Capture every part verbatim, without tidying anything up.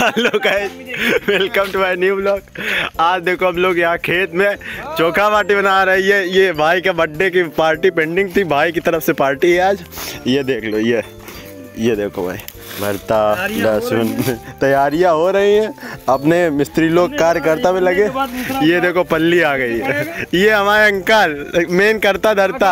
Hello guys, welcome to my new blog. आज देखो हम लोग यहाँ खेत में चोखा बाटी बना रही है। ये भाई का बर्थडे की पार्टी पेंडिंग थी, भाई की तरफ से पार्टी है आज। ये देख लो, ये ये देखो भाई, भरता लहसुन तैयारियां हो रही हैं। अपने मिस्त्री लोग कार्यकर्ता में लगे। ये देखो पल्ली आ गई है, ये हमारे अंकल मेन करता धरता।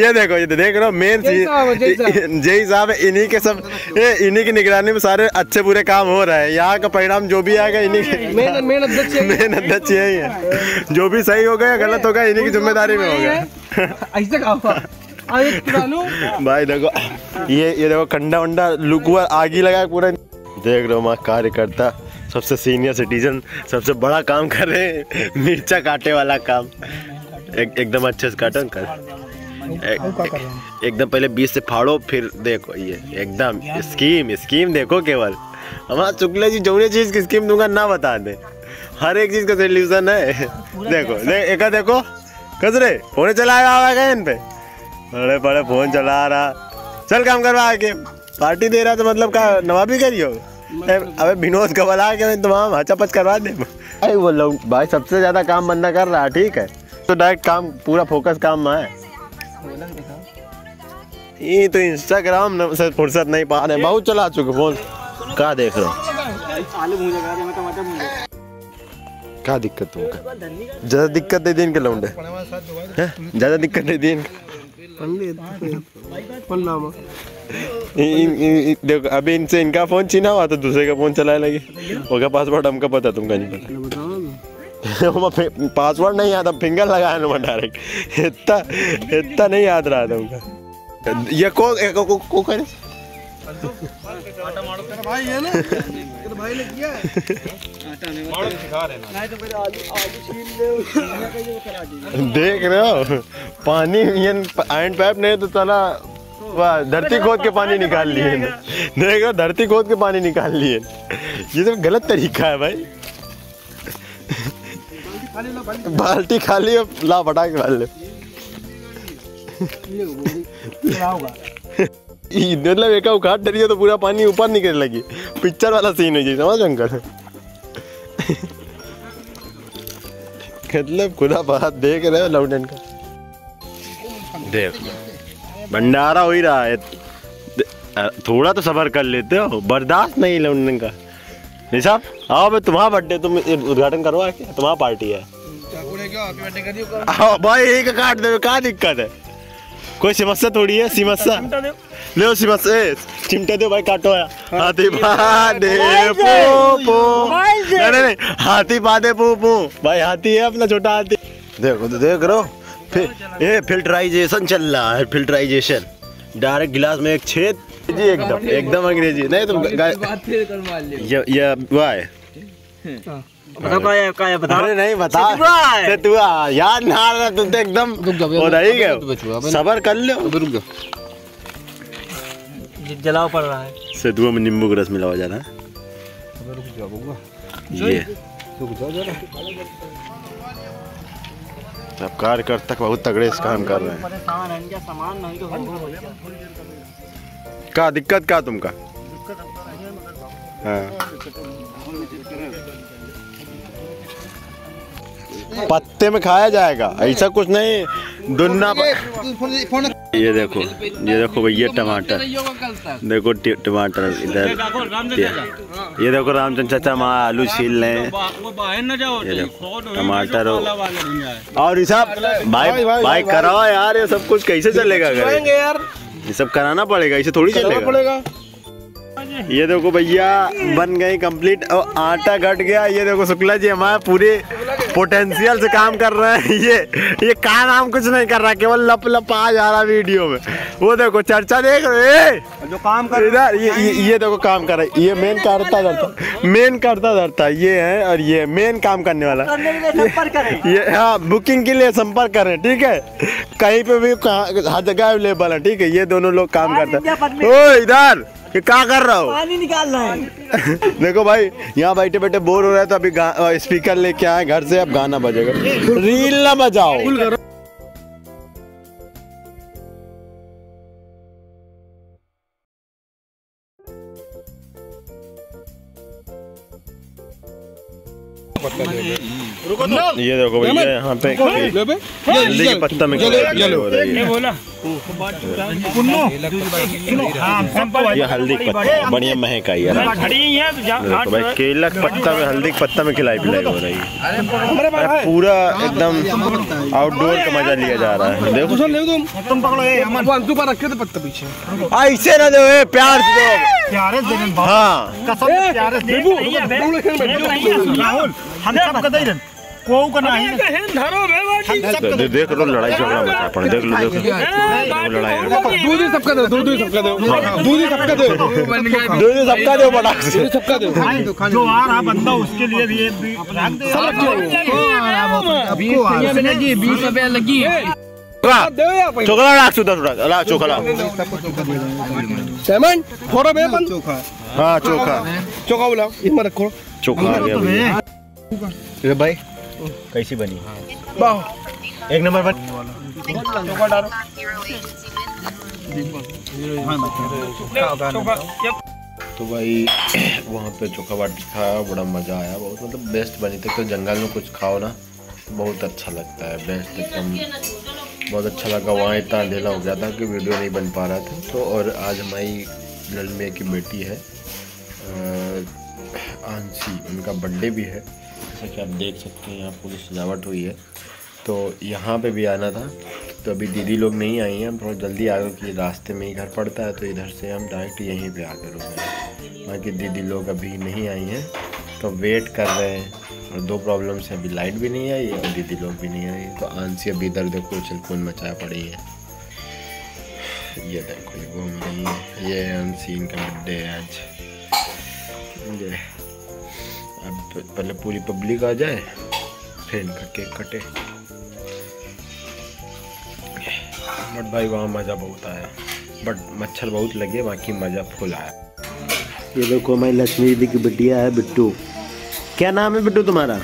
ये देखो, ये देख रहे हो मेन जय साहब, इन्हीं के सब, ये इन्हीं की निगरानी में सारे अच्छे बुरे काम हो रहे हैं। यहाँ का परिणाम जो भी आएगा इन्हीं के, मेन अध्यक्ष यही है। जो भी सही होगा या गलत होगा इन्हीं की जिम्मेदारी में होगा। भाई देखो, ये ये देखो कंडा वंडा लुकुआ आगी लगा पूरा। देख रहे हो माँ, कार्यकर्ता सबसे सीनियर सिटीजन सबसे बड़ा काम कर रहे हैं, मिर्चा काटे वाला काम। एक एकदम अच्छे से काटन कर, एकदम पहले बीज से फाड़ो फिर देखो। ये एकदम स्कीम स्कीम देखो, केवल हमारा चुकले जी जो चीज़ की स्कीम दूंगा ना बता दे, हर एक चीज़ का सोल्यूशन है। देखो एक देखो कचरे फोन चलाया इन पे, बड़े बड़े फोन चला रहा, चल काम करवा आके पार्टी दे रहा। तो मतलब का नवाबी करियो, अबे विनोद कबल आ के तमाम हचापच करवा दे। अरे वो लोग भाई सबसे ज़्यादा काम बंदा कर रहा है, ठीक है तो डायरेक्ट काम पूरा फोकस काम में है। ये तो इंस्टाग्राम से फुर्सत नहीं पा रहे, बहुत चला चुके फोन। क्या देख रहा हूँ, क्या दिक्कत होगा? ज़्यादा दिक्कत दे दी इनके लौंडे, ज़्यादा दिक्कत दे दी इनके इन, देखो अभी इनसे इनका फोन छीना हुआ तो दूसरे का फोन चलाने लगे। उसका पासवर्ड हमको पता, तुमका नहीं पता। पासवर्ड नहीं आता, फिंगर लगाया ना डायरेक्ट। इतना इतना नहीं याद रहा तुमका। ये को को को, को करे भाई, है ना भाई ने किया है। देख रहे हो पानी आयरन पाइप नहीं तो तना धरती खोद के पानी निकाल लिए। देख रहे हो, धरती खोद के पानी निकाल लिए। ये सब गलत तरीका है भाई। बाल्टी खाली ला फटा के डाल ले। मतलब एक उखाड़ डरिए तो पूरा पानी ऊपर निकलने लगी, पिक्चर वाला सीन हो जाए, समझ अंकल। मतलब खुदा बात, देख रहे हो लौटन का, देख भंडारा हो ही रहा है। थोड़ा तो सबर कर लेते हो, बर्दाश्त नहीं लौटन का। नहीं साहब आओ भाई, तुम्हारा बर्थडे, तुम उद्घाटन करवा के, तुम्हारा पार्टी है। आओ भाई, एक काट दे, क्या दिक्कत है? कोई समस्या थोड़ी है। समस्या ले समस्या, चिमटा दो भाई, काटो आया हाथी बादे पू पू। नहीं नहीं, हाथी बादे पू पू भाई, हाथी है अपना छोटा हाथी। देखो तो देख रहो, ये फिल्ट्राइजेशन चल रहा है, फिल्ट्राइजेशन। डायरेक्ट गिलास में एक छेद जी, एकदम एकदम अंग्रेजी। नहीं तुम वाह बता काया, काया बता अरे नहीं बता से तू याद ना आ रहा, तुम तो एकदम हो रही है। सबर कर ले, जलाओ पड़ रहा है। से तू में नींबू का रस मिलाओ जा रहा है। रुक जा बबुआ, ये रुक जा जरा। सब कार्यकर्ता बहुत तगड़े से काम कर रहे हैं। सामान नहीं तो होगा का दिक्कत, का तुमका दिक्कत हां। पत्ते में खाया जाएगा, ऐसा कुछ नहीं दुन्ना। ये देखो, ये देखो भैया टमाटर, देखो टमाटर इधर। ये देखो रामचंद चाचा माँ आलू छील रहे हैं, टमाटर हो। और साहब भाई भाई कराओ यार, ये सब कुछ कैसे चलेगा? यार ये सब कराना पड़ेगा, इसे थोड़ी चलेगा पड़ेगा। ये देखो भैया बन गई कंप्लीट, और आटा घट गया। ये देखो शुक्ला जी हमारे पूरे पोटेंशियल से काम कर रहे हैं। ये ये काम नाम कुछ नहीं कर रहा, केवल लप लप आ जा रहा वीडियो में। वो देखो चर्चा देख रहे जो काम कर रहा है। ये, ये ये देखो काम कर रहा है, ये मेन करता धरता, मेन करता धरता ये है। और ये मेन काम करने वाला, ये हाँ बुकिंग के लिए संपर्क करें, ठीक है कहीं पे भी हर जगह अवेलेबल है, ठीक है। ये दोनों लोग काम करते हैं। ओ इधर ये क्या कर रहा हो? पानी निकाल रहा है। देखो भाई यहाँ बैठे बैठे बोर हो रहा है, तो अभी स्पीकर लेके आए घर से, अब गाना बजेगा। रील ना बजाओ। पत्ता देखो, ये देखो भैया यहाँ पे हल्दी के पत्ता में बोला ये हल्दी के पत्ता बढ़िया महक आई है। केला के पत्ता में हल्दी के पत्ता में खिलाई पिलाई हो रही है, पूरा एकदम आउटडोर का मजा लिया जा रहा है। देखो तुम पकड़ो पत्ता पीछे, ऐसे ना दो प्यार दो। हाँ राहुल हम सब कदई रन को करना है धरो बे, देख लो लड़ाई झगड़ा मत अपन देख लो, देख लड़ाई दूध ही सबका दो, दूध ही सबका दो, दूध ही सबका दो, दूध ही सबका दो, बड़ा सबका दो। जो आ रहा बंदा उसके लिए भी अभी बीस रुपया लगी चोखा राख सुधा राख चोखा सेमन फोरा बे बन चोखा। हाँ चोखा चोखा बुलाओ इसमें रखो चोखा आ गया भाई, भाई कैसी बनी वाह एक नंबर बन चोखा डालो चोखा। तो भाई वहाँ पे चोखा बाटी खाया, बड़ा मज़ा आया बहुत, मतलब बेस्ट बनी थी। तो जंगल में कुछ खाओ ना बहुत अच्छा लगता है, बेस्ट एकदम बहुत अच्छा लगा। वहाँ इतना अंधेरा हो गया था कि वीडियो नहीं बन पा रहा था। तो और आज हमारी ललमिया की बेटी है आंसी, उनका बर्थडे भी है, जैसा कि आप देख सकते हैं यहाँ पूरी सजावट हुई है। तो यहाँ पे भी आना था, तो अभी दीदी लोग नहीं आई हैं, हम थोड़ा जल्दी आ गए कि रास्ते में ही घर पड़ता है, तो इधर से हम डायरेक्ट यहीं पर आकर रुके। बाकी दीदी लोग अभी नहीं आई हैं तो वेट कर रहे हैं। और दो प्रॉब्लम्स है, अभी लाइट भी नहीं आई और दीदी लोग भी नहीं आई। तो आंसी अभी इधर देखो चिलकुन मचा पड़ी है, ये देखो ये घूम रही है, ये आंसी इनका बर्थडे है आज। अब पहले पूरी पब्लिक आ जाए फिर इनका केक कटे। बट भाई वहाँ मज़ा बहुत आया, बट मच्छर बहुत लगे, बाकी मज़ा फुल आया। ये देखो हमारी लक्ष्मी दीदी की बिटिया है बिट्टू। क्या नाम है बिट्टू तुम्हारा?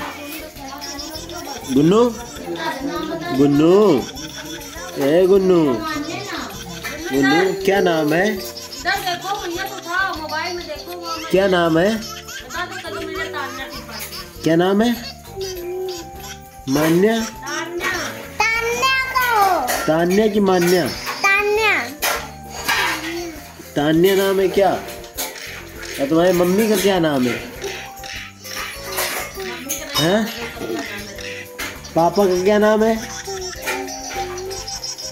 गुन्नू गुन्नू ए गुन्नू गुन्नू क्या नाम है? क्या नाम है? क्या नाम है? मान्या तान्या की मान्या तान्या नाम है क्या? और तुम्हारी मम्मी का क्या नाम है? हैं? पापा का क्या नाम है?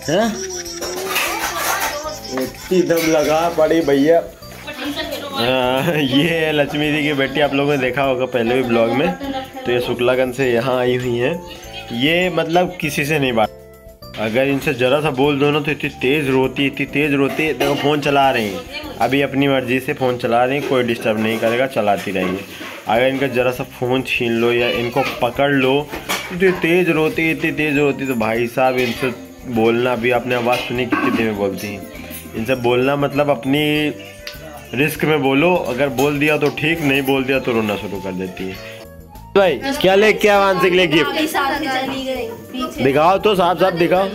हैं? इतनी दम लगा पड़ी भैया। ये है लक्ष्मी जी की बेटी, आप लोगों ने देखा होगा पहले भी ब्लॉग में। तो ये शुक्लागंज से यहाँ आई हुई हैं, ये मतलब किसी से नहीं बात, अगर इनसे ज़रा सा बोल दो ना तो इतनी तेज़ रोती इतनी तेज़ रोती है। देखो फ़ोन चला रही हैं अभी, अपनी मर्ज़ी से फ़ोन चला रही हैं, कोई डिस्टर्ब नहीं करेगा, चलाती रहिए। अगर इनका ज़रा सा फ़ोन छीन लो या इनको पकड़ लो इतनी तेज़ रोती इतनी तेज़ रोती। तो भाई साहब इनसे बोलना, अभी आपने आवाज़ सुनी कितनी देर में बोलती हैं, इनसे बोलना मतलब अपनी रिस्क में बोलो, अगर बोल दिया तो ठीक, नहीं बोल दिया तो रोना शुरू कर देती है। भाई क्या ले क्या आंसी के लिए गिफ्ट दिखाओ तो, साफ साफ दिखाओ।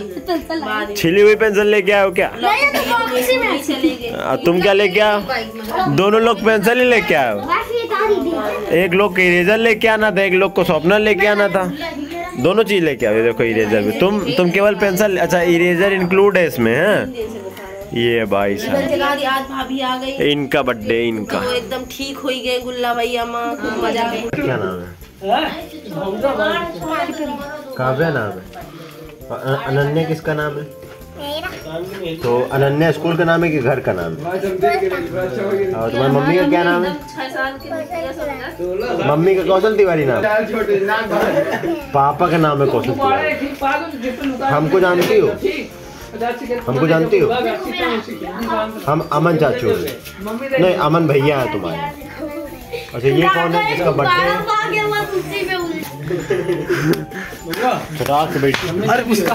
छिली हुई पेंसिल लेके आए हो क्या? तुम क्या लेके आओ? दोनों लोग पेंसिल ही लेके आए हो, एक लोग को इरेजर लेके आना था, एक लोग को शॉर्पनर लेके आना था, दोनों चीज लेके आओ। देखो इरेजर भी, तुम तुम केवल पेंसिल, अच्छा इरेजर इंक्लूड है इसमें है। ये भाई साहब इनका बर्थडे, इनका तो एकदम ठीक हो गए गुल्ला भैया माँ। क्या नाम है? काव्या नाम है। अनन्या किसका नाम है? तो अनन्या स्कूल का नाम है कि घर का नाम है? और तुम्हारी मम्मी का क्या नाम है? मम्मी का कौशल तिवारी नाम है, पापा का नाम है कौशल तिवारी। हमको जानती हो? हमको जानती हो? हम अमन चाचू नहीं अमन भैया है तुम्हारे। अच्छा ये कौन है जिसका बर्थडे? राख बेटी। अरे उसका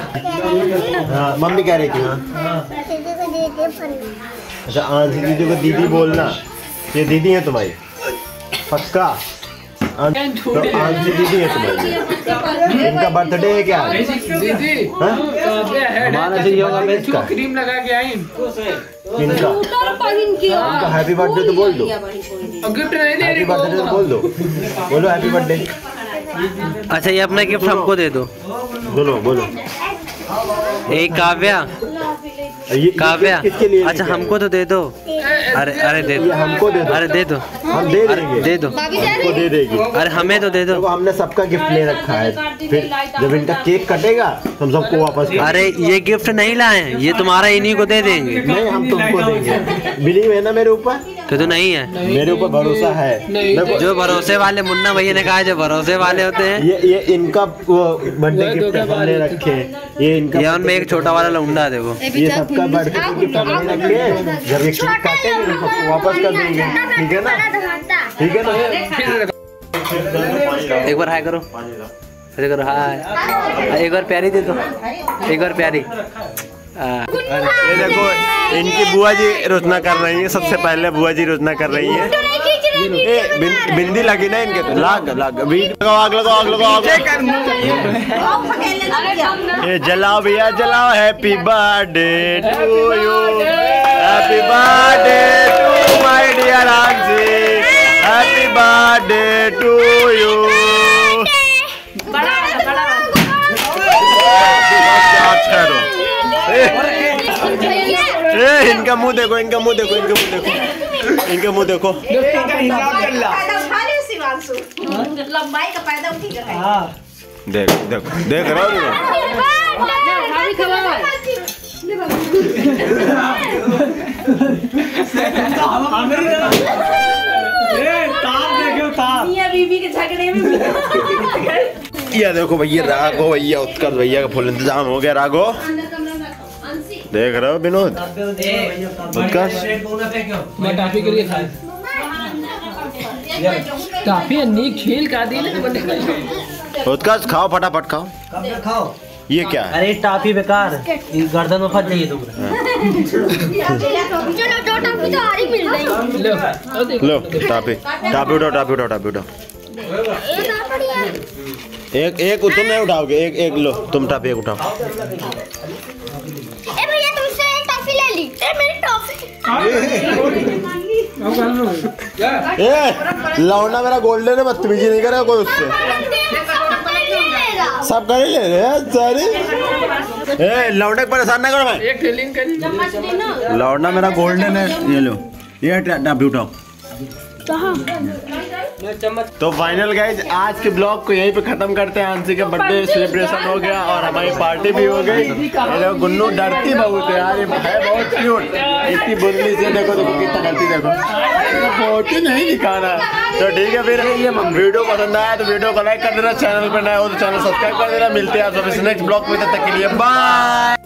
हाँ मम्मी कह रही थी। हाँ अच्छा आंसी दीदी को दीदी बोलना, ये दीदी है तुम्हारी पक्का? तो आंसी दीदी है तुम्हारी, इनका बर्थडे है क्या? हमारा चाहिए होगा मैच का क्रीम लगा के आई इनका, इनका हैप्पी बर्थडे तो बोल दो, हैप्पी बर्थडे तो बोल दो, बोलो हैप्पी बर्थडे। अच्छा ये अपना गिफ्ट हमको दे दो। बोलो बोलो एक काव्या काव्या अच्छा हमको तो दे दो। अरे अरे दे दो हमको दे दो। अरे दे दो हम दे देंगे दे दो हमको दे देगी। अरे हमें तो दे दो। हमने सबका गिफ्ट ले रखा है, फिर जब इनका केक कटेगा हम सबको वापस। अरे ये गिफ्ट नहीं लाए हैं, ये तुम्हारा इन्हीं को दे देंगे। नहीं हम तुमको देंगे, बिलीव है ना मेरे ऊपर। तो, तो नहीं है मेरे ऊपर भरोसा है। जो भरोसे वाले मुन्ना भैया ने कहा है, जो भरोसे वाले होते हैं। ये ये इनका बर्थडे गिफ्ट हमने रखे हैं, ये इनका ये उनमें एक छोटा वाला लौंडा देखो। ये सबका बर्थडे गिफ्ट हमने रखे हैं, जब ये केक काटेंगे इनको वापस कर देंगे। ठीक है ना ठीक है ना। एक बार हाय करो, फिर करो हाय। एक बार प्यारी दे दो, एक बार प्यारी। ये देखो इनकी बुआ जी रोजना कर रही है, सबसे पहले बुआ जी रोजना कर रही है। ए बिंदी लगी ना इनके तो लाग लाग लगाओ आग लगाओ आग लगाओ। ये जलाओ भैया जलाओ। Happy birthday to you, happy birthday to my dear aunty, happy birthday to you. ए इनका मुंह देखो, इनका मुंह देखो, इनका मुंह देखो, इनका मुंह देखो। लंबाई का फायदा उठी गया। हां देख देख देख रहा हूं मैं। ताप देखो ताप। मियां बीवी के झगड़े में। ये देखो भैया राघो भैया उत्कर्ष भैया का फुल इंतजाम हो गया। राघो देख रहे हो विनोद उत्कर्ष उत्कर्ष खाओ फटाफट खाओ। ये क्या है? अरे टाफी बेकार, गर्दन में फंस जाइए। लो टाफी टाफी उठाओ टाफी उठाओ टाफी उठाओ। एक एक तुम नहीं उठाओगे, एक एक लो तुम टाफी एक उठाओ। ए भैया तुमसे टाफी ले ली। ए मेरी टाफी। ए लौंडा मेरा गोल्डन है, बदतमीजी नहीं करेगा कोई उससे। सब कर ले रे सारी। ए लौंडा परेशान ना करो भाई। एक हीलिंग करी। लौंडा मेरा गोल्डन है, ये लो ये टाफी उठाओ। तो फाइनल गाइज आज के ब्लॉग को यहीं पे खत्म करते हैं। आंसी का बर्थडे सेलिब्रेशन हो गया और हमारी पार्टी भी हो गई। गुन्नू डरती बहुत है यार, ये है बहुत क्यूट इतनी बुल्ली से। देखो देखो कितना डरती, देखो फोटो नहीं दिखाना। तो ठीक है, फिर ये वीडियो पसंद आया तो वीडियो को लाइक कर देना, चैनल पर नया हो तो चैनल सब्सक्राइब कर देना। मिलते हैं आप सब नेक्स्ट ब्लॉग में, तब तक के लिए बाय।